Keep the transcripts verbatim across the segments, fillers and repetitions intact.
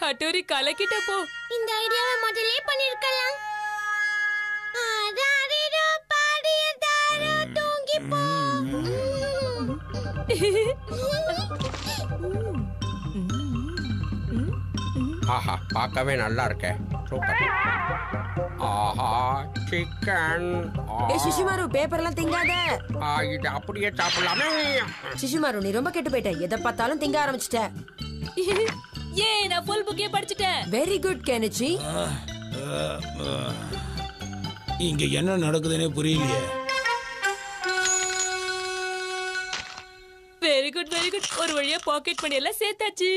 Hattori கலக்கிட்ட போ. இந்த ஐடியாவை முதல்ல பண்ணிருக்கலாம். ஆராரிரோ பாடிய தாரோ தூங்கி போ. ஆஹா பார்க்கவே நல்லா இருக்கே. ஆஹா சிக்கன். ஏ சிஷிமாரு பேப்பர்லாம் திங்காத. ஆ இது அப்படியே சாப்பிடலாமே. சிஷிமாரு நீ ரொம்ப கெட்டு போயிட்ட. எதை பார்த்தாலும் திங்க ஆரம்பிச்சிட்ட. ஏ நான் ஃபுல் புக்கே படிச்சிட்டேன். Very good Kenichi. இங்க என்ன நடக்குதுனே புரியலையே. Very good very good. ஒரு வழியா பாக்கெட் மணி எல்லாம் சேர்த்தாச்சு.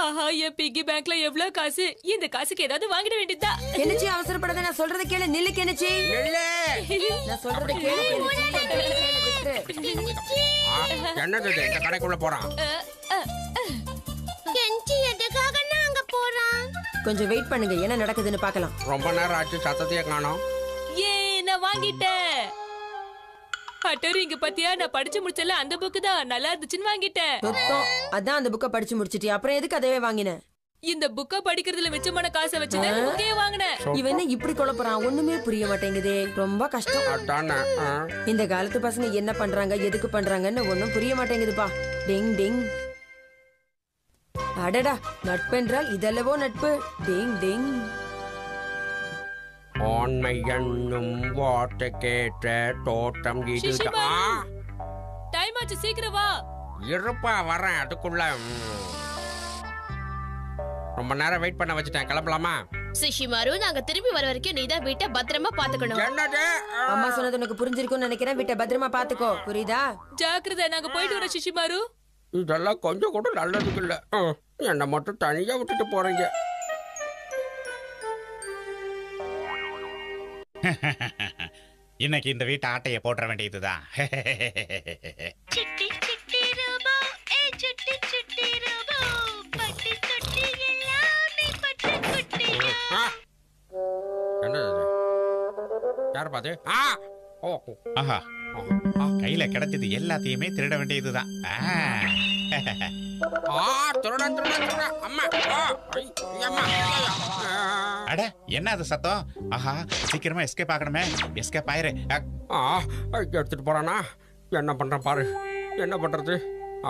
ஆஹா ஏ பிகி பேங்க்ல எவ்ளோ காசு. இந்த காசுக்கு ஏதாவது வாங்கிட வேண்டியதா. கெனிச்சி அவசரப்படாத. நான் சொல்றத கேளு. நில்லு கெனிச்சி நில்லு. நான் சொல்றத கேளு. என்னது இந்த கடைக்குள்ள போறான் கெனிச்சி? எதுக்காக நான் அங்க போறான்? கொஞ்சம் வெயிட் பண்ணுங்க, என்ன நடக்குதுன்னு பார்க்கலாம். ரொம்ப நேரம் ஆச்சு, சத்தத்தையே காணோம். ஏ நான் வாங்கிட்டேன். ஹட்டோரி இங்க பாத்தியா, நான் படிச்சு முடிச்சல அந்த புக் தான் நல்லா இருந்துச்சுன்னு வாங்கிட்டேன். மொத்தம் அதான் அந்த புக்க படிச்சு முடிச்சிட்டியா, அப்புறம் எதுக்கு அதவே வாங்கின? இந்த புக்க படிக்கிறதுல மிச்சமான காசை வச்சுதான் புக்கே வாங்கினேன். இவன் என்ன இப்படி குழப்பறான், ஒண்ணுமே புரிய மாட்டேங்குதே. ரொம்ப கஷ்டம் இந்த காலத்து பசங்க, என்ன பண்றாங்க எதுக்கு பண்றாங்கன்னு ஒண்ணும் புரிய மாட்டேங்குதுப்பா. டிங் டிங். அடடா நட்பு என்றால் இதெல்லவோ நட்பு. டிங் டிங். ஆன்மை என்னும் வார்த்தை கேட்ட தோட்டம் இதுதான். டைம் ஆச்சு, சீக்கிரம் வா. இருப்பா வரேன். அதுக்குள்ள ரொம்ப நேரம் வெயிட் பண்ண வச்சிட்டேன். கிளம்பலாமா? சிஷிமாரு நாங்க திரும்பி வர வரைக்கும் நீ தான் வீட்டை பத்திரமா பாத்துக்கணும். என்னது? அம்மா சொன்னது உனக்கு புரிஞ்சிருக்கும்னு நினைக்கிறேன். வீட்டை பத்திரமா பாத்துக்கோ, புரியுதா? ஜாக்கிரதை, நாங்க போயிட்டு வரோம் சிஷிமாரு. இதெல்லாம் கொஞ்சம் கூட நல்லதுக்கு இல்ல. என்ன மட்டும் தனியா விட்டுட்டு போறீங்க? இன்னைக்கு இந்த வீட்டு ஆட்டைய போட வேண்டியதுதான். கையில கிடைச்சது எல்லாத்தையுமே திருட வேண்டியதுதான். அட என்ன அது சத்தம்? ஆஹா சீக்கிரமா எஸ்கேப் ஆகணுமே. எஸ்கேப் ஆயிரு. ஆ எடுத்துட்டு போறானா? என்ன பண்றேன் பாரு. என்ன பண்றது?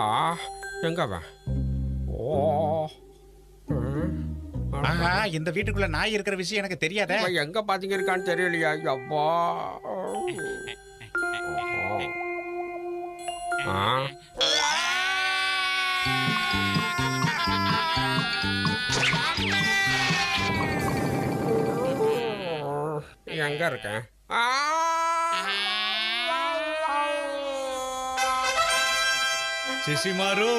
ஆ எங்கவன்? ஓ ஆஹா இந்த வீட்டுக்குள்ள நாய் இருக்கிற விஷயம் எனக்கு தெரியாதே. எங்க பாத்தீங்க இருக்கான்னு தெரியலையா? அப்பா எங்க இருக்கேன்? சிஷிமாரு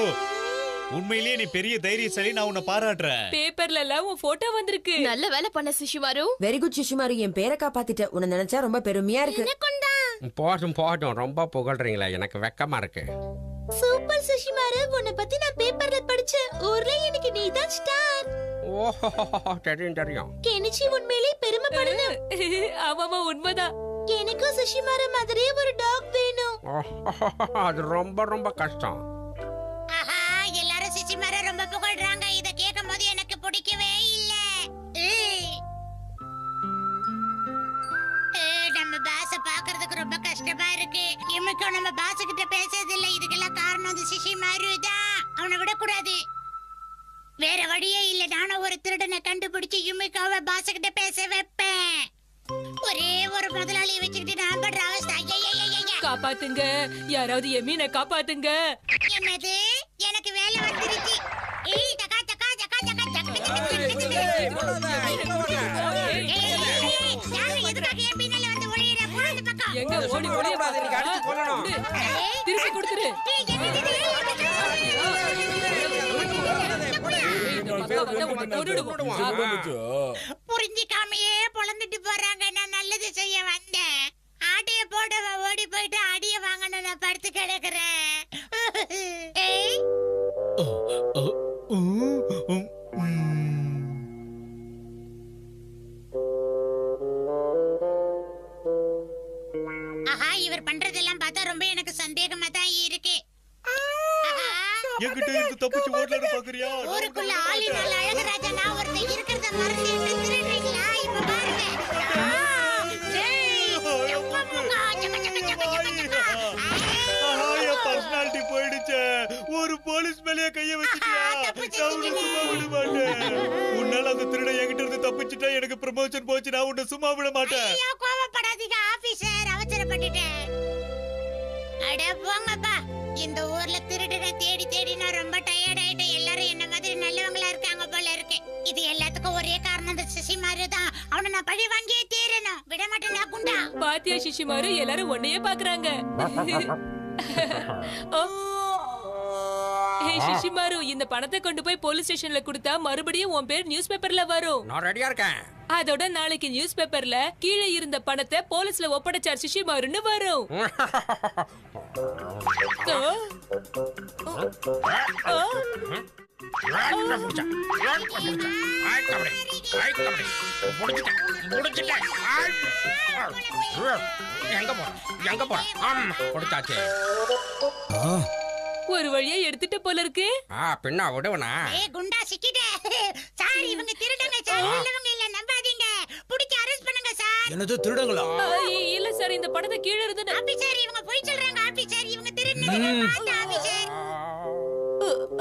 உண்மையிலேயே நீ பெரிய தைரியசாலி, நான் உன்னை பாராட்டுறேன். பேப்பர்ல எல்லாம் உன் போட்டோ வந்திருக்கு. நல்ல வேலை பண்ண சிஷிமாரு. வெரி குட் சிஷிமாரு, என் பேரை காப்பாத்திட்ட. உன்னை நினைச்சா ரொம்ப பெருமையா இருக்கு. போட்டும் போட்டும் ரொம்ப புகழ்றீங்களா? எனக்கு வெக்கமா இருக்கு. சூப்பர் சிஷிமாரு, உன்னை பத்தி நான் பேப்பர்ல படிச்சேன். ஊர்ல எனக்கு நீ தான் ஸ்டார். ஓஹோ தெரியும் தெரியும். கெனிச்சி உண்மையிலேயே பெருமைப்படணும். ஆமாமா உண்மைதான். எனக்கு சிஷிமாரு மாதிரி ஒரு டாக் வேணும். அது ரொம்ப ரொம்ப கஷ்டம். ஆஹா எல்லாரும் சிஷிமாரு ரொம்ப புகழ்றாங்க. இத கேக்கும்போது எனக்கு பிடிக்கவே இல்ல. நம்ம பாச பாக்குறதுக்கு ரொம்ப கஷ்டமா இருக்கு. இம்முக்கு நம்ம பாச கிட்ட பேசறது இல்ல. இதுக்கெல்லாம் காரணம் சிஷிமாரு தான். அவனை விட கூடாது. வேற வழியே இல்ல. நானும் ஒரு திருடனை கண்டுபிடிச்சு யுமிக்காவை பாசகிட்ட பேச வைப்பேன். ஒரே ஒரு முதலாளியை வச்சுக்கிட்டு நான் பண்ற அவஸ்தை. காப்பாத்துங்க யாராவது, எமீனை காப்பாத்துங்க. என்னது எனக்கு வேலை வந்துருச்சு. ஏய் டகா டகா டகா டகா டகா. எதுக்காக எமீனால வந்து ஒளியிற போறது? பக்கம் எங்க ஓடி ஓடி பாதி நீங்க அடிச்சு கொல்லணும். திருப்பி கொடுத்துரு. புரிஞ்சிக்காமையே பொழந்துட்டு போறாங்க. நான் நல்லது செய்ய வந்தேன். ஆட்டைய போட ஓடி போயிட்டு அடிய வாங்க நான் படுத்து கிடக்குறேன். தப்பிச்சு ஓடலன்னு பாக்குறியா? ஊருக்குள்ள ஆளி நல்ல அழகராஜா நான் ஒருத்த இருக்குறத மறந்து நின்னுட்டீங்களா? இப்ப பாருங்க. டேய், எப்பமுங்க ஜக ஜக ஜக ஜக. ஆஹா, பர்சனாலிட்டி போயிடுச்சே. ஒரு போலீஸ் மேல கைய வச்சிட்டியா? நான் சும்மா விட மாட்டேன். உன்னால அந்த திருடன் என்கிட்ட இருந்து தப்பிச்சிட்டா எனக்கு ப்ரமோஷன் போச்சு. நான் உன்னை சும்மா விட மாட்டேன். ஐயோ, கோவப்படாதீங்க ஆபீசர், அவசரப்பட்டுட்டேன். அட போங்கப்பா, இந்த ஊர்ல திருடனை தேடி தேடி நான் ரொம்ப டயர்ட் ஆயிட்டேன். எல்லாரும் என்ன மாதிரி நல்லவங்களா இருக்காங்க போல இருக்கு. இது எல்லாத்துக்கும் ஒரே காரணம் இந்த சிஷிமாரு தான். அவன நான் பழி வாங்கியே தீரணும், விட மாட்டேனா குண்டா. பாத்தியா சிஷிமாரு, எல்லாரும் ஒன்னையே பாக்குறாங்க. ஹே சிஷிமாரு, இந்த பணத்தை கொண்டு போய் போலீஸ் ஸ்டேஷன்ல கொடுத்தா மறுபடியும் உன் பேர் நியூஸ் பேப்பர்ல வரும். நான் ரெடியா இருக்கேன். அதோட நாளைக்கு நியூஸ் பேப்பர்ல கீழே இருந்த பணத்தை போலீஸ்ல ஒப்படைச்சார் சிஷிமாருன்னு வரும். ஒரு வழியா எடுத்துட்டு போல இருக்கு. ஆ பின்னா விடுவனா? ஏய் குண்டா சிக்கிட்டே சார், இவங்க திருடங்க சார், நல்லவங்க இல்ல, நம்பாதீங்க, புடிச்சு அரெஸ்ட் பண்ணுங்க சார். என்னது திருடங்களா? இல்ல சார், இந்த படத்தை கீழ இருந்து ஆபீசர் இவங்க போய் சொல்றாங்க. ஆபீசர் இவங்க திருடனே பாத்து ஆபீசர்.